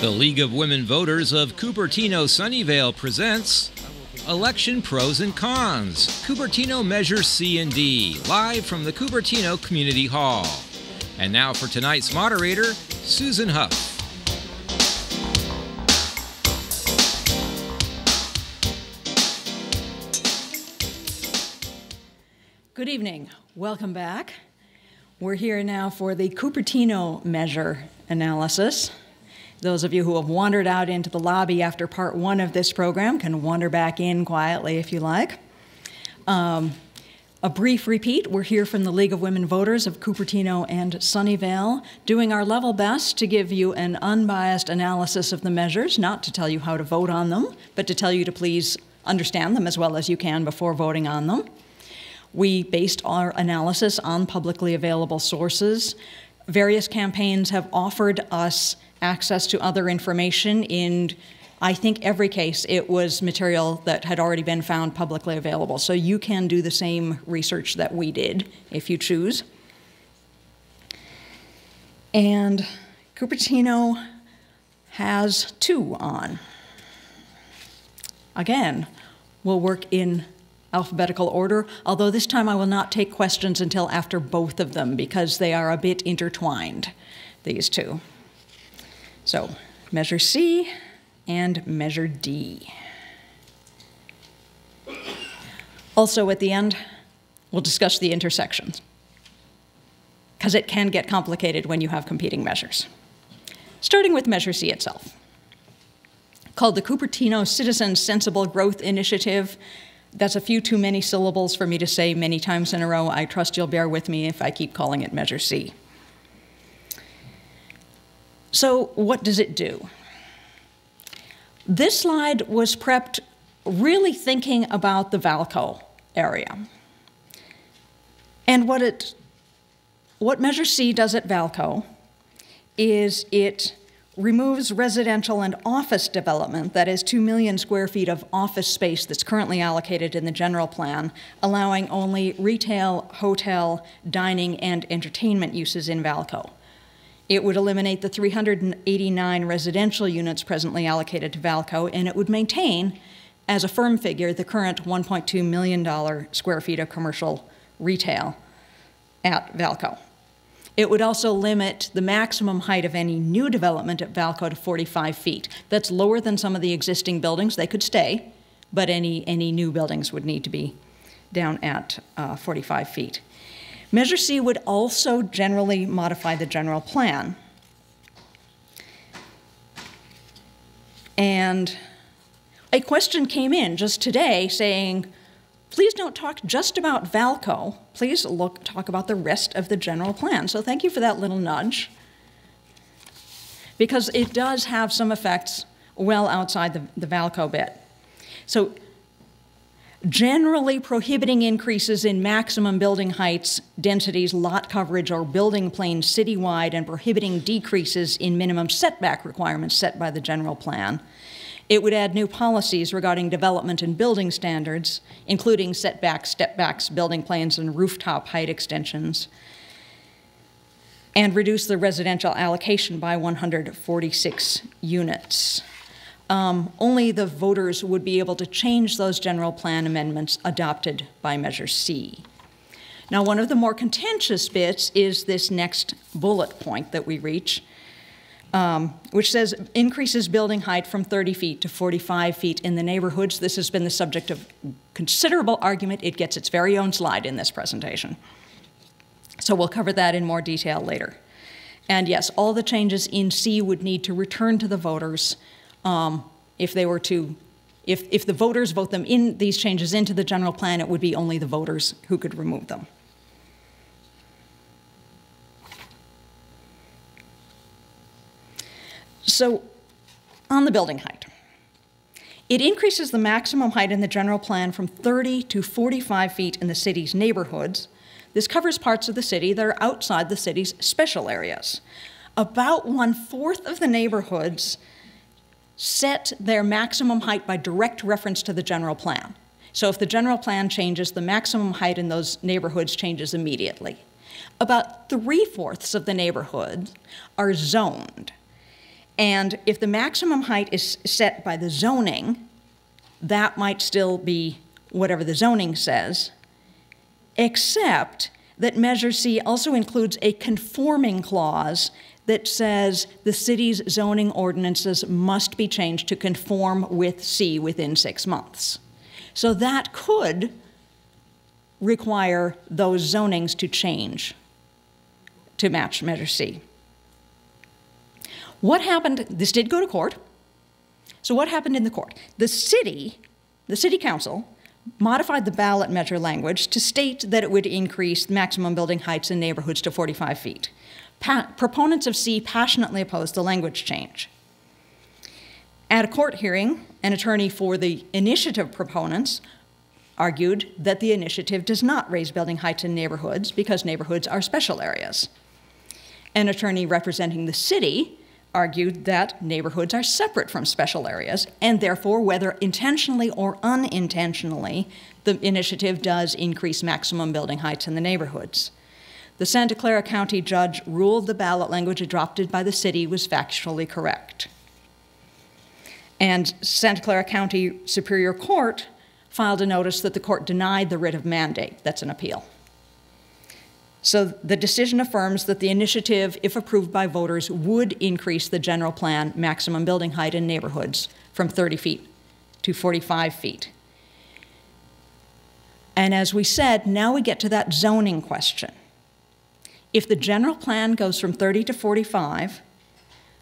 The League of Women Voters of Cupertino Sunnyvale presents Election Pros and Cons, Cupertino Measure C and D, live from the Cupertino Community Hall. And now for tonight's moderator, Susan Huff. Good evening. Welcome back. We're here now for the Cupertino measure analysis. Those of you who have wandered out into the lobby after part one of this program can wander back in quietly if you like. A brief repeat, we're here from the League of Women Voters of Cupertino and Sunnyvale, doing our level best to give you an unbiased analysis of the measures, not to tell you how to vote on them, but to tell you to please understand them as well as you can before voting on them. We based our analysis on publicly available sources. Various campaigns have offered us access to other information. In, I think, every case, it was material that had already been found publicly available. So you can do the same research that we did if you choose. And Cupertino has two on. Again, we'll work in alphabetical order, although this time I will not take questions until after both of them because they are a bit intertwined, these two. So, Measure C and Measure D. Also at the end, we'll discuss the intersections because it can get complicated when you have competing measures. Starting with Measure C itself, called the Cupertino Citizens Sensible Growth Initiative. That's a few too many syllables for me to say many times in a row. I trust you'll bear with me if I keep calling it Measure C. So what does it do? This slide was prepped really thinking about the Vallco area. And what Measure C does at Vallco is it removes residential and office development, that is 2 million square feet of office space that's currently allocated in the general plan, allowing only retail, hotel, dining, and entertainment uses in Vallco. It would eliminate the 389 residential units presently allocated to Vallco, and it would maintain, as a firm figure, the current $1.2 million square feet of commercial retail at Vallco. It would also limit the maximum height of any new development at Vallco to 45 feet. That's lower than some of the existing buildings. They could stay, but any new buildings would need to be down at 45 feet. Measure C would also generally modify the general plan. And a question came in just today saying, please don't talk just about Vallco. Please talk about the rest of the general plan. So thank you for that little nudge, because it does have some effects well outside the Vallco bit. So generally prohibiting increases in maximum building heights, densities, lot coverage, or building planes citywide, and prohibiting decreases in minimum setback requirements set by the general plan. It would add new policies regarding development and building standards, including setbacks, step backs, building planes, and rooftop height extensions, and reduce the residential allocation by 146 units. Only the voters would be able to change those general plan amendments adopted by Measure C. Now, one of the more contentious bits is this next bullet point that we reach, which says increases building height from 30 feet to 45 feet in the neighborhoods. This has been the subject of considerable argument. It gets its very own slide in this presentation. So we'll cover that in more detail later. And yes, all the changes in C would need to return to the voters if they were to, if the voters vote them in, these changes into the general plan, it would be only the voters who could remove them. So, on the building height, it increases the maximum height in the general plan from 30 to 45 feet in the city's neighborhoods. This covers parts of the city that are outside the city's special areas. About 1/4 of the neighborhoods set their maximum height by direct reference to the general plan. So if the general plan changes, the maximum height in those neighborhoods changes immediately. About 3/4 of the neighborhoods are zoned. And if the maximum height is set by the zoning, that might still be whatever the zoning says, except that Measure C also includes a conforming clause that says the city's zoning ordinances must be changed to conform with C within 6 months. So that could require those zonings to change to match Measure C. What happened, this did go to court, so what happened in the court? The city council modified the ballot measure language to state that it would increase maximum building heights in neighborhoods to 45 feet. Proponents of C passionately opposed the language change. At a court hearing, an attorney for the initiative proponents argued that the initiative does not raise building heights in neighborhoods because neighborhoods are special areas. An attorney representing the city argued that neighborhoods are separate from special areas, and therefore, whether intentionally or unintentionally, the initiative does increase maximum building heights in the neighborhoods. The Santa Clara County judge ruled the ballot language adopted by the city was factually correct. And Santa Clara County Superior Court filed a notice that the court denied the writ of mandate. That's an appeal. So the decision affirms that the initiative, if approved by voters, would increase the general plan maximum building height in neighborhoods from 30 feet to 45 feet. And as we said, now we get to that zoning question. If the general plan goes from 30 to 45,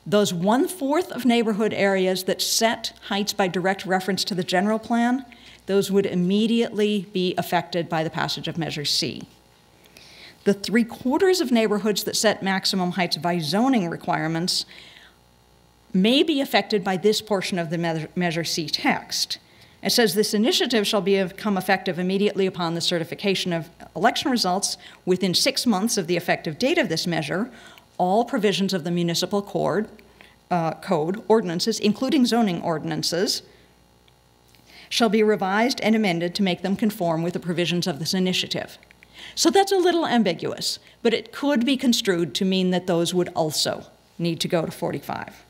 those 1/4 of neighborhood areas that set heights by direct reference to the general plan, those would immediately be affected by the passage of Measure C. The 3/4 of neighborhoods that set maximum heights by zoning requirements may be affected by this portion of the Measure C text. It says this initiative shall become effective immediately upon the certification of election results within 6 months of the effective date of this measure. All provisions of the municipal code ordinances, including zoning ordinances, shall be revised and amended to make them conform with the provisions of this initiative. So that's a little ambiguous, but it could be construed to mean that those would also need to go to 45.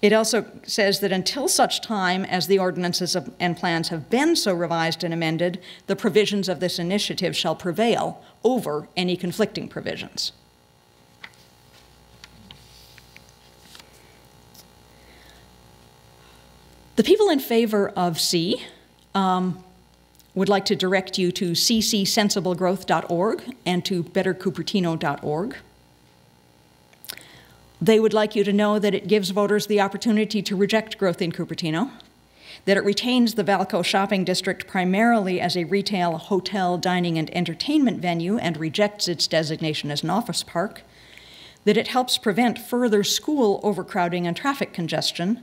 It also says that until such time as the ordinances and plans have been so revised and amended, the provisions of this initiative shall prevail over any conflicting provisions. The people in favor of C would like to direct you to ccsensiblegrowth.org and to bettercupertino.org. They would like you to know that it gives voters the opportunity to reject growth in Cupertino, that it retains the Vallco shopping district primarily as a retail, hotel, dining, and entertainment venue and rejects its designation as an office park, that it helps prevent further school overcrowding and traffic congestion,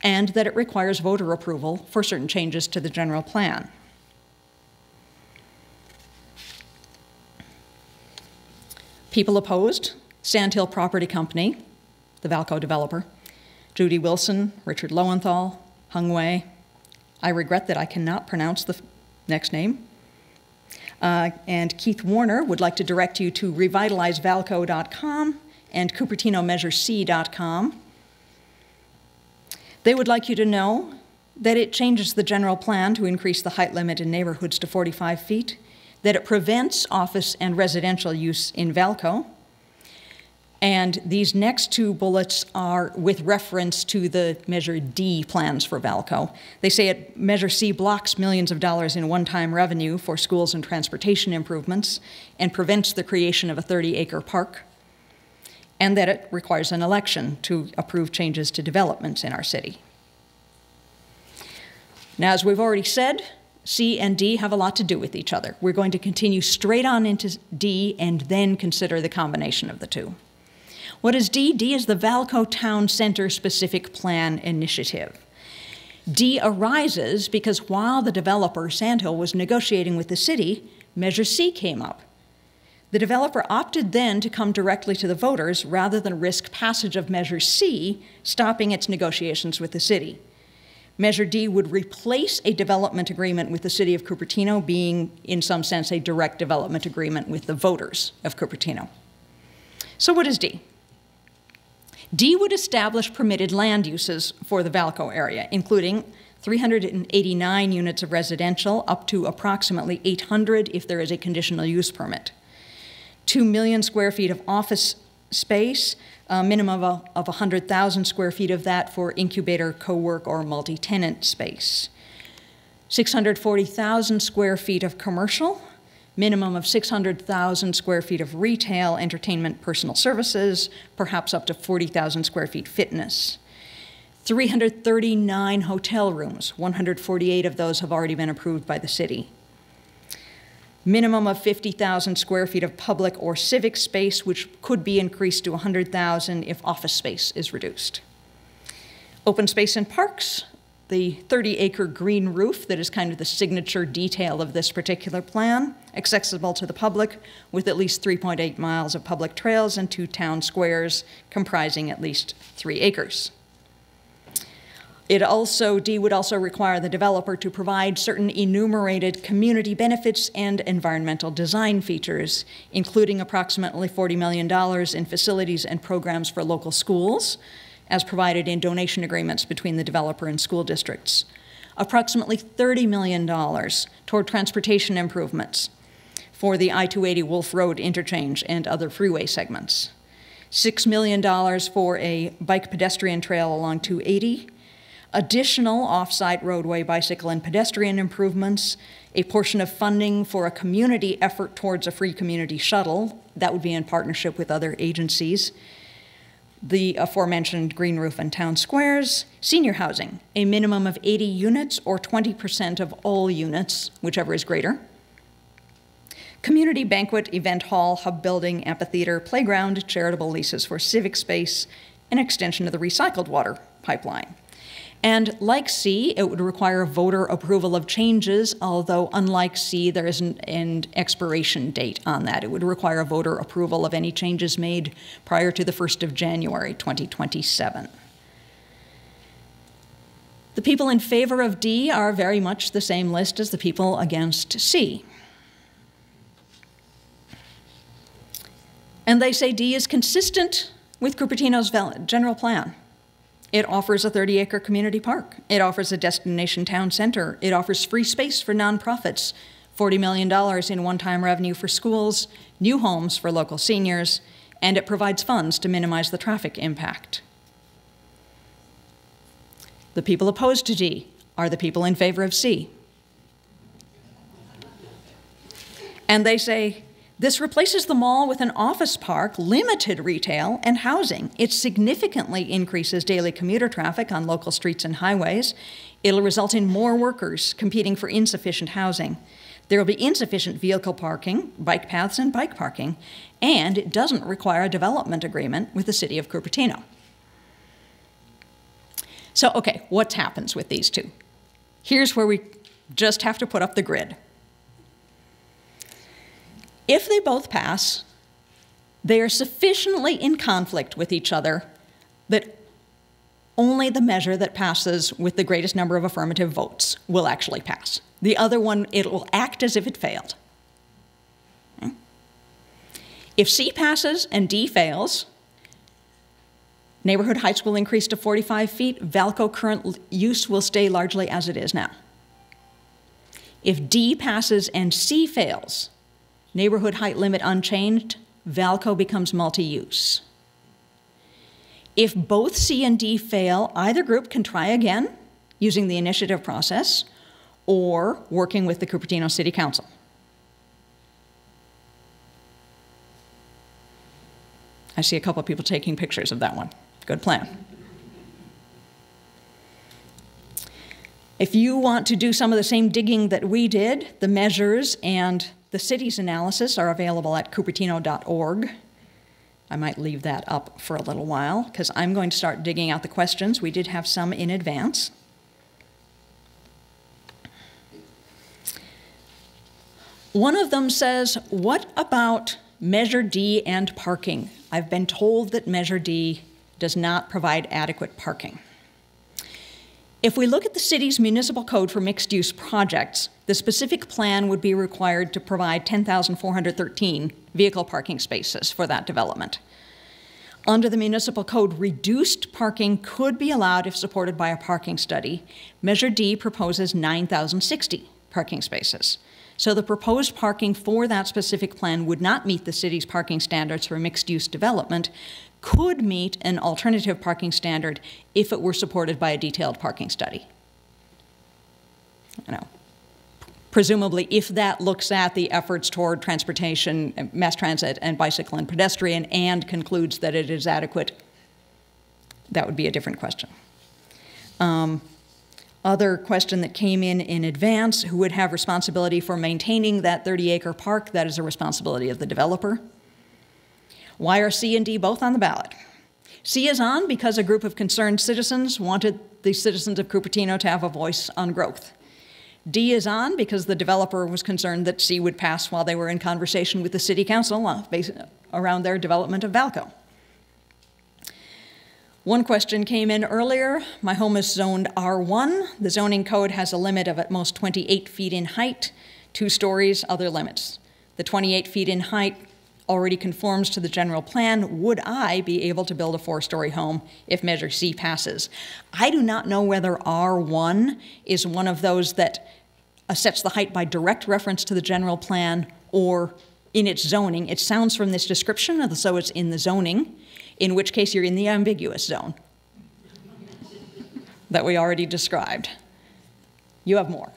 and that it requires voter approval for certain changes to the general plan. People opposed: Sandhill Property Company, the Vallco developer, Judy Wilson, Richard Lowenthal, Hung Wei. I regret that I cannot pronounce the next name. And Keith Warner would like to direct you to revitalizevallco.com and cupertinomeasurec.com. They would like you to know that it changes the general plan to increase the height limit in neighborhoods to 45 feet, that it prevents office and residential use in Vallco. And these next two bullets are with reference to the Measure D plans for Vallco. They say it, Measure C blocks millions of dollars in one-time revenue for schools and transportation improvements and prevents the creation of a 30-acre park, and that it requires an election to approve changes to developments in our city. Now, as we've already said, C and D have a lot to do with each other. We're going to continue straight on into D and then consider the combination of the two. What is D? D is the Vallco Town Center Specific Plan Initiative. D arises because while the developer, Sandhill, was negotiating with the city, Measure C came up. The developer opted then to come directly to the voters rather than risk passage of Measure C, stopping its negotiations with the city. Measure D would replace a development agreement with the city of Cupertino, being, in some sense, a direct development agreement with the voters of Cupertino. So what is D? D would establish permitted land uses for the Vallco area, including 389 units of residential, up to approximately 800 if there is a conditional use permit. 2 million square feet of office space, a minimum of 100,000 square feet of that for incubator, co-work, or multi-tenant space. 640,000 square feet of commercial, minimum of 600,000 square feet of retail, entertainment, personal services, perhaps up to 40,000 square feet fitness. 339 hotel rooms, 148 of those have already been approved by the city. Minimum of 50,000 square feet of public or civic space, which could be increased to 100,000 if office space is reduced. Open space and parks, the 30-acre green roof that is kind of the signature detail of this particular plan, accessible to the public with at least 3.8 miles of public trails and 2 town squares comprising at least 3 acres. D would also require the developer to provide certain enumerated community benefits and environmental design features, including approximately $40 million in facilities and programs for local schools, as provided in donation agreements between the developer and school districts. Approximately $30 million toward transportation improvements for the I-280 Wolf Road interchange and other freeway segments. $6 million for a bike pedestrian trail along 280, additional off-site roadway, bicycle, and pedestrian improvements, a portion of funding for a community effort towards a free community shuttle, that would be in partnership with other agencies, the aforementioned green roof and town squares, senior housing, a minimum of 80 units or 20% of all units, whichever is greater, community banquet, event hall, hub building, amphitheater, playground, charitable leases for civic space, an extension of the recycled water pipeline. And like C, it would require voter approval of changes, although unlike C, there isn't an expiration date on that. It would require voter approval of any changes made prior to the 1st of January, 2027. The people in favor of D are very much the same list as the people against C. And they say D is consistent with Cupertino's general plan. It offers a 30-acre community park. It offers a destination town center. It offers free space for nonprofits, $40 million in one-time revenue for schools, new homes for local seniors, and it provides funds to minimize the traffic impact. The people opposed to D are the people in favor of C. And they say, this replaces the mall with an office park, limited retail, and housing. It significantly increases daily commuter traffic on local streets and highways. It'll result in more workers competing for insufficient housing. There will be insufficient vehicle parking, bike paths, and bike parking, and it doesn't require a development agreement with the city of Cupertino. So, okay, what happens with these two? Here's where we just have to put up the grid. If they both pass, they are sufficiently in conflict with each other that only the measure that passes with the greatest number of affirmative votes will actually pass. The other one, it will act as if it failed. If C passes and D fails, neighborhood heights will increase to 45 feet. Vallco current use will stay largely as it is now. If D passes and C fails, neighborhood height limit unchanged, Vallco becomes multi-use. If both C and D fail, either group can try again using the initiative process or working with the Cupertino City Council. I see a couple of people taking pictures of that one. Good plan. If you want to do some of the same digging that we did, the measures and the city's analysis are available at cupertino.org. I might leave that up for a little while because I'm going to start digging out the questions. We did have some in advance. One of them says, what about Measure D and parking? I've been told that Measure D does not provide adequate parking. If we look at the city's municipal code for mixed-use projects, the specific plan would be required to provide 10,413 vehicle parking spaces for that development. Under the municipal code, reduced parking could be allowed if supported by a parking study. Measure D proposes 9,060 parking spaces. So the proposed parking for that specific plan would not meet the city's parking standards for mixed-use development, could meet an alternative parking standard if it were supported by a detailed parking study. I know. Presumably, if that looks at the efforts toward transportation, mass transit, and bicycle and pedestrian, and concludes that it is adequate, that would be a different question. Other question that came in advance, who would have responsibility for maintaining that 30-acre park? That is a responsibility of the developer. Why are C and D both on the ballot? C is on because a group of concerned citizens wanted the citizens of Cupertino to have a voice on growth. D is on because the developer was concerned that C would pass while they were in conversation with the city council around their development of Vallco. One question came in earlier. My home is zoned R1. The zoning code has a limit of at most 28 feet in height, 2 stories, other limits. The 28 feet in height already conforms to the general plan. Would I be able to build a 4-story home if Measure C passes? I do not know whether R1 is one of those that sets the height by direct reference to the general plan or in its zoning. It sounds from this description, so it's in the zoning, in which case you're in the ambiguous zone that we already described. You have more.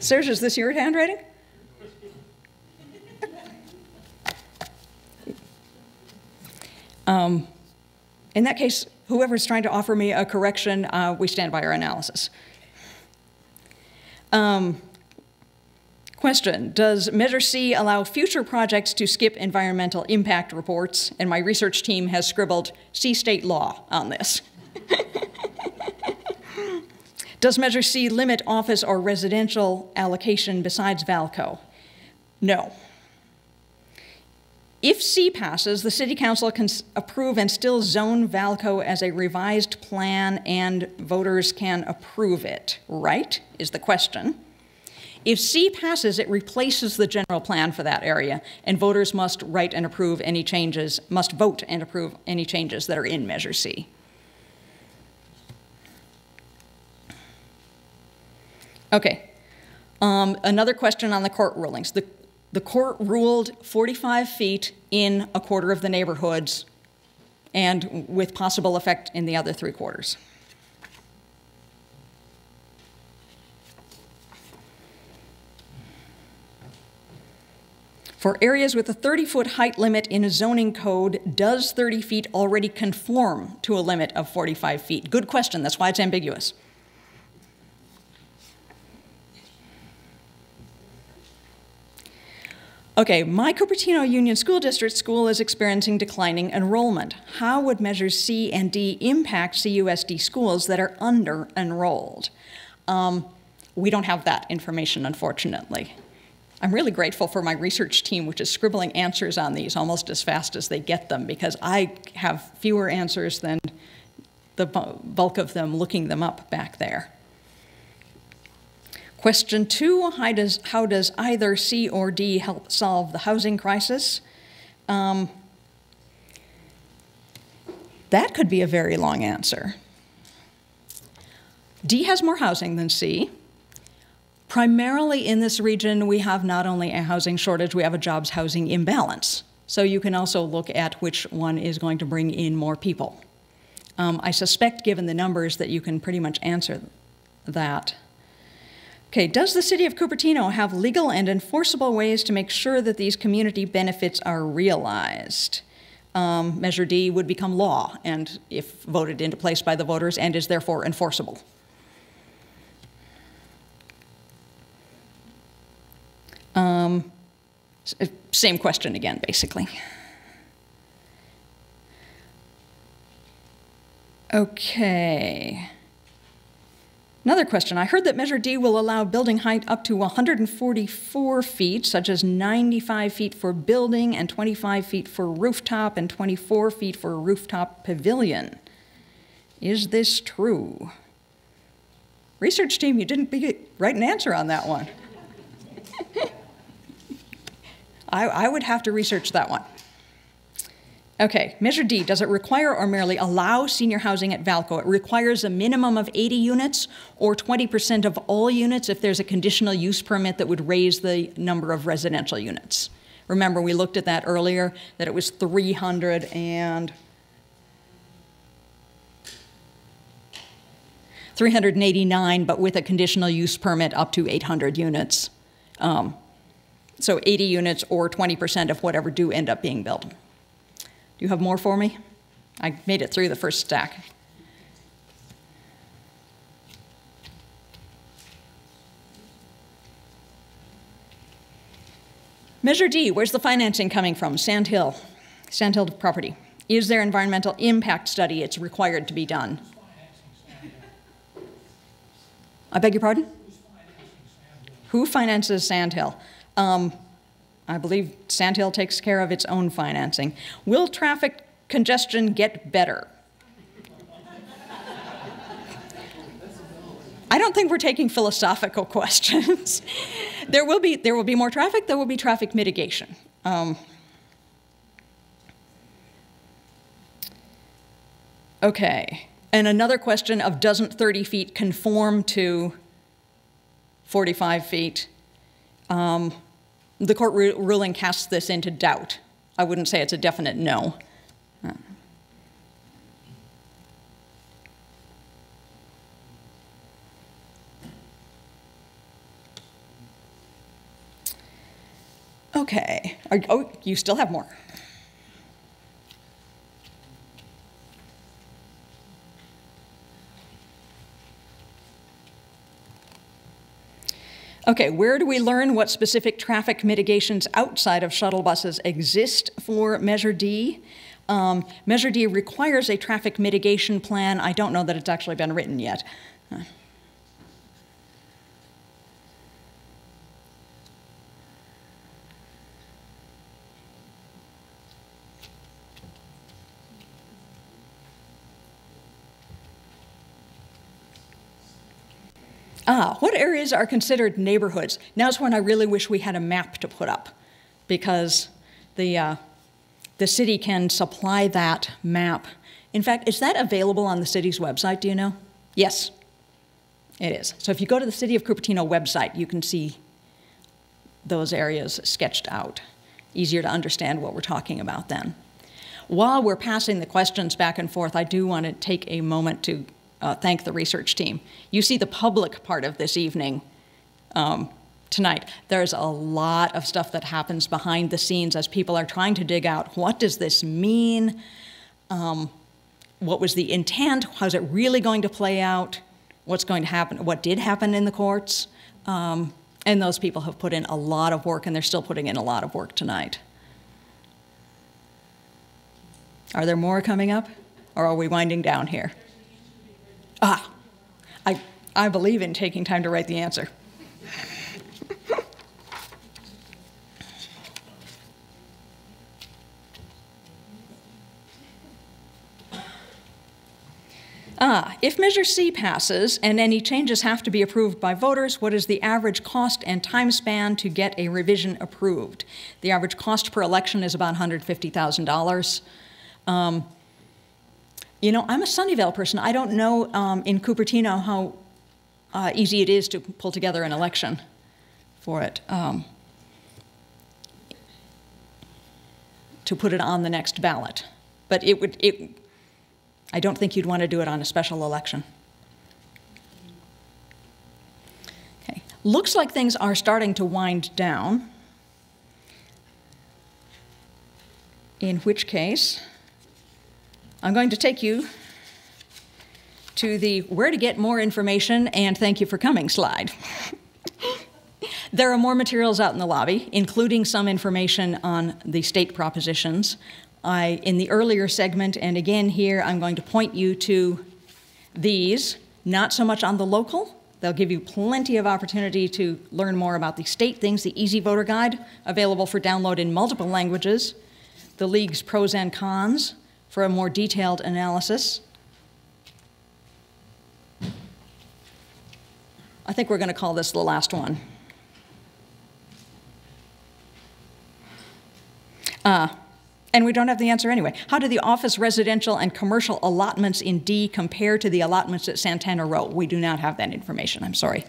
Serge, is this your handwriting? In that case, whoever's trying to offer me a correction, we stand by our analysis. Question, does Measure C allow future projects to skip environmental impact reports? And my research team has scribbled C state law on this. Does Measure C limit office or residential allocation besides Vallco? No. If C passes, the City Council can approve and still zone Vallco as a revised plan, and voters can approve it, right, is the question. If C passes, it replaces the general plan for that area, and voters must write and approve any changes, must vote and approve any changes that are in Measure C. Okay, another question on the court rulings. The court ruled 45 feet in a quarter of the neighborhoods and with possible effect in the other 3/4. For areas with a 30-foot height limit in a zoning code, does 30 feet already conform to a limit of 45 feet? Good question, that's why it's ambiguous. Okay, my Cupertino Union School District school is experiencing declining enrollment. How would Measures C and D impact CUSD schools that are under-enrolled? We don't have that information, unfortunately. I'm really grateful for my research team, which is scribbling answers on these almost as fast as they get them, because I have fewer answers than the bulk of them looking them up back there. Question 2, how does either C or D help solve the housing crisis? That could be a very long answer. D has more housing than C. Primarily in this region, we have not only a housing shortage, we have a jobs-housing imbalance. So you can also look at which one is going to bring in more people. I suspect, given the numbers, that you can pretty much answer that. Okay, does the City of Cupertino have legal and enforceable ways to make sure that these community benefits are realized? Measure D would become law, and if voted into place by the voters, and is therefore enforceable. Same question again, basically. Okay. Another question. I heard that Measure D will allow building height up to 144 feet, such as 95 feet for building and 25 feet for rooftop and 24 feet for rooftop pavilion. Is this true? Research team, you didn't write an answer on that one. I would have to research that one. Okay, Measure D, does it require or merely allow senior housing at Vallco? It requires a minimum of 80 units or 20% of all units if there's a conditional use permit that would raise the number of residential units. Remember, we looked at that earlier, that it was 389, but with a conditional use permit up to 800 units. So 80 units or 20% of whatever do end up being built. Do you have more for me? I made it through the first stack. Measure D, where's the financing coming from? Sandhill, Sandhill Property. Is there environmental impact study? It's required to be done. I beg your pardon? Who finances Sandhill? I believe Sandhill takes care of its own financing. Will traffic congestion get better? I don't think we're taking philosophical questions. There will be more traffic. There will be traffic mitigation. Okay. And another question of doesn't 30 feet conform to 45 feet? The court ruling casts this into doubt. I wouldn't say it's a definite no. Okay. Oh, you still have more. Okay, where do we learn what specific traffic mitigations outside of shuttle buses exist for Measure D? Measure D requires a traffic mitigation plan. I don't know that it's actually been written yet. What areas are considered neighborhoods? Now's when I really wish we had a map to put up, because the city can supply that map. In fact, is that available on the city's website, do you know? Yes, it is. So if you go to the City of Cupertino website, you can see those areas sketched out. Easier to understand what we're talking about then. While we're passing the questions back and forth, I do want to take a moment to thank the research team. You see the public part of this evening tonight. There's a lot of stuff that happens behind the scenes as people are trying to dig out what does this mean, what was the intent, how's it really going to play out, what's going to happen, what did happen in the courts, and those people have put in a lot of work, and they're still putting in a lot of work tonight. Are there more coming up, or are we winding down here? I believe in taking time to write the answer. If Measure C passes and any changes have to be approved by voters, what is the average cost and time span to get a revision approved? The average cost per election is about $150,000. You know, I'm a Sunnyvale person. I don't know in Cupertino how easy it is to pull together an election for it, to put it on the next ballot. But it would, I don't think you'd want to do it on a special election. Okay, looks like things are starting to wind down, in which case, I'm going to take you to the where to get more information and thank you for coming slide. There are more materials out in the lobby, including some information on the state propositions. in the earlier segment, and again here, I'm going to point you to these, not so much on the local. They'll give you plenty of opportunity to learn more about the state things, the Easy Voter Guide, available for download in multiple languages, the League's pros and cons for a more detailed analysis. I think we're going to call this the last one. And we don't have the answer anyway. How do the office residential and commercial allotments in D compare to the allotments at Santana Row? We do not have that information, I'm sorry.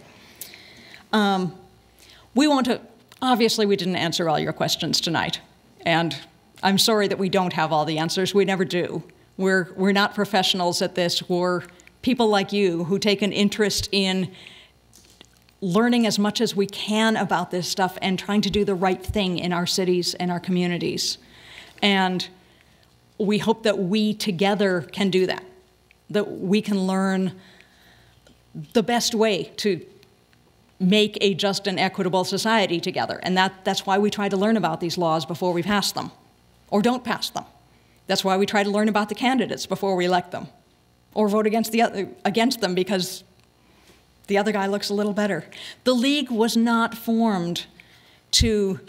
Obviously we didn't answer all your questions tonight. And I'm sorry that we don't have all the answers, we never do. We're not professionals at this, we're people like you who take an interest in learning as much as we can about this stuff and trying to do the right thing in our cities and our communities. And we hope that we together can do that, that we can learn the best way to make a just and equitable society together. And that's why we try to learn about these laws before we pass them, or don't pass them. That's why we try to learn about the candidates before we elect them, or vote against them because the other guy looks a little better. The League was not formed to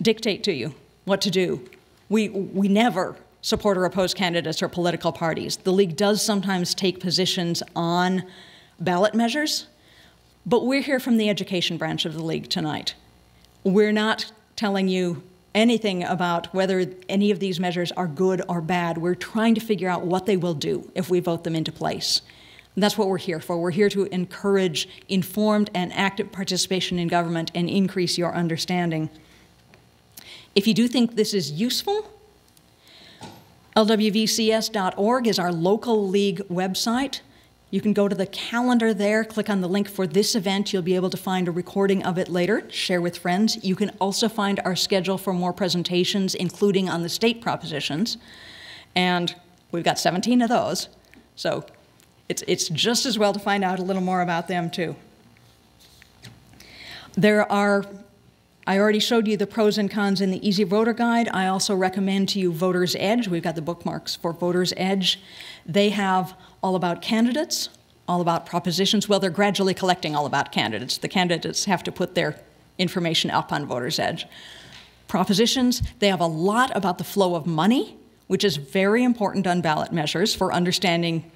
dictate to you what to do. We never support or oppose candidates or political parties. The League does sometimes take positions on ballot measures, but we're here from the education branch of the League tonight. We're not telling you anything about whether any of these measures are good or bad. We're trying to figure out what they will do if we vote them into place. And that's what we're here for. We're here to encourage informed and active participation in government and increase your understanding. If you do think this is useful, lwvcs.org is our local league website. You can go to the calendar there, click on the link for this event. You'll be able to find a recording of it later, share with friends. You can also find our schedule for more presentations, including on the state propositions. And we've got 17 of those. So it's just as well to find out a little more about them, too. I already showed you the pros and cons in the Easy Voter Guide. I also recommend to you Voters Edge. We've got the bookmarks for Voters Edge. They have all about candidates, all about propositions. Well, they're gradually collecting all about candidates. The candidates have to put their information up on Voters Edge. Propositions, they have a lot about the flow of money, which is very important on ballot measures for understanding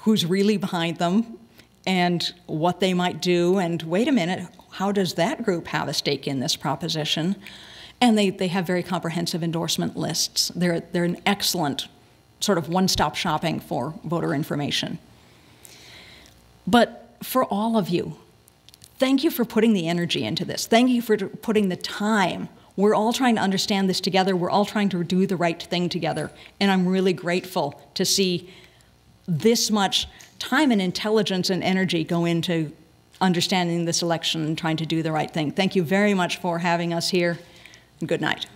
who's really behind them and what they might do. And wait a minute, how does that group have a stake in this proposition? And they have very comprehensive endorsement lists. They're an excellent sort of one-stop shopping for voter information. But for all of you, thank you for putting the energy into this. Thank you for putting the time. We're all trying to understand this together. We're all trying to do the right thing together. And I'm really grateful to see this much time and intelligence and energy go into understanding this election and trying to do the right thing. Thank you very much for having us here, and good night.